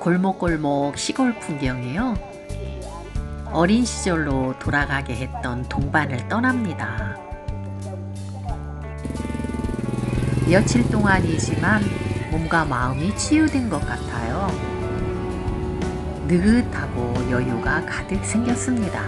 골목골목 시골 풍경이요. 어린 시절로 돌아가게 했던 동반을 떠납니다. 며칠 동안이지만 몸과 마음이 치유된 것 같아요. 느긋하고 여유가 가득 생겼습니다.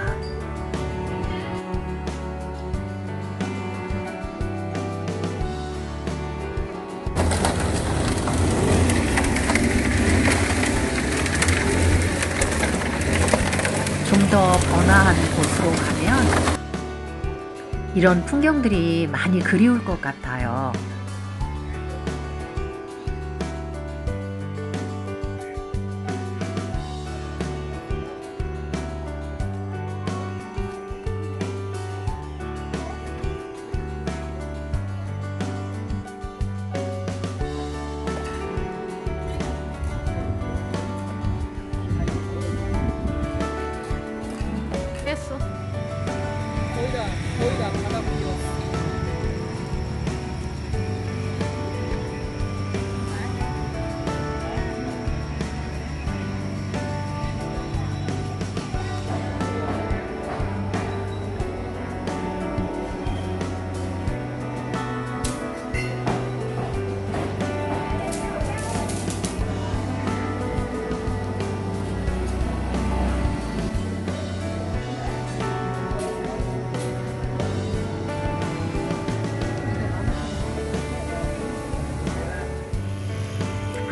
좀 더 번화한 곳으로 가면 이런 풍경들이 많이 그리울 것 같아요.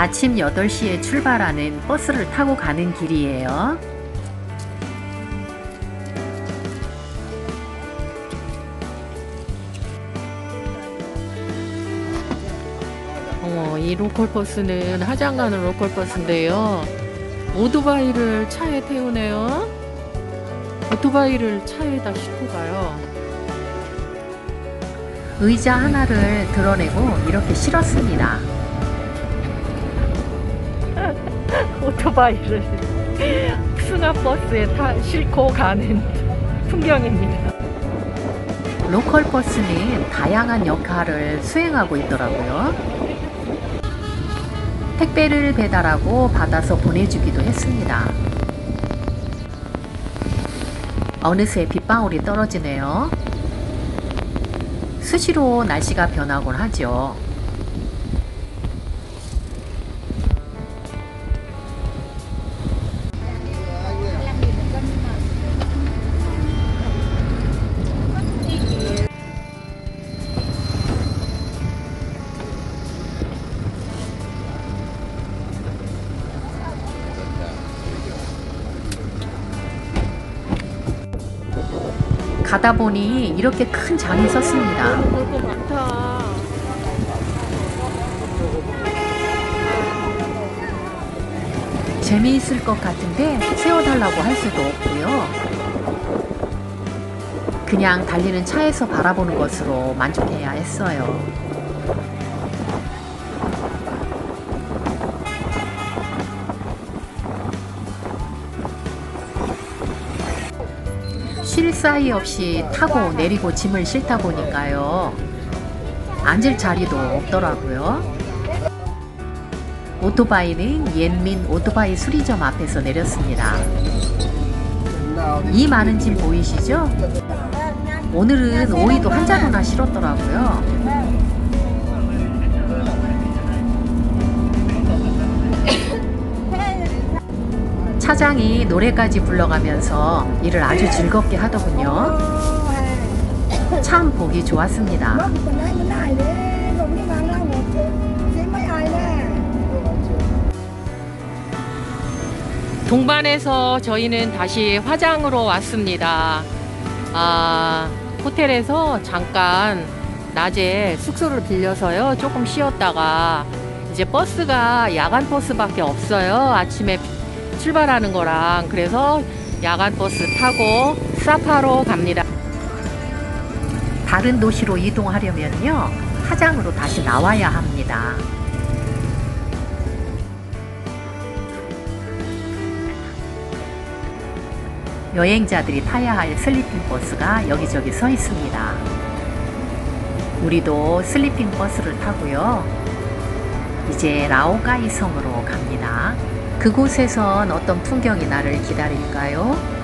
아침 8시에 출발하는 버스를 타고 가는 길이에요. 이 로컬버스는 하장 가는 로컬버스인데요. 오토바이를 차에 태우네요. 오토바이를 차에다 싣고 가요. 의자 하나를 드러내고 이렇게 실었습니다. 오토바이를 승합버스에 싣고 가는 풍경입니다. 로컬버스는 다양한 역할을 수행하고 있더라고요. 택배를 배달하고 받아서 보내주기도 했습니다. 어느새 빗방울이 떨어지네요. 수시로 날씨가 변하곤 하죠. 가다 보니 이렇게 큰 장이 섰습니다. 볼 거 많다. 재미있을 것 같은데 세워달라고 할 수도 없고요. 그냥 달리는 차에서 바라보는 것으로 만족해야 했어요. 쉴 사이 없이 타고 내리고 짐을 싣다 보니까요. 앉을 자리도 없더라고요. 오토바이는 옌민 오토바이 수리점 앞에서 내렸습니다. 이 많은 짐 보이시죠? 오늘은 오이도 한 자루나 실었더라고요. 차장이 노래까지 불러가면서 일을 아주 즐겁게 하더군요. 참 보기 좋았습니다. 동반에서 저희는 다시 화장으로 왔습니다. 호텔에서 잠깐 낮에 숙소를 빌려서요. 조금 쉬었다가 이제 버스가 야간 버스밖에 없어요. 아침에 출발하는 거랑. 그래서 야간버스 타고 사파로 갑니다. 다른 도시로 이동하려면요, 하장으로 다시 나와야 합니다. 여행자들이 타야 할 슬리핑버스가 여기저기 서 있습니다. 우리도 슬리핑버스를 타고요, 이제 라오가이 성으로 갑니다. 그곳에선 어떤 풍경이 나를 기다릴까요?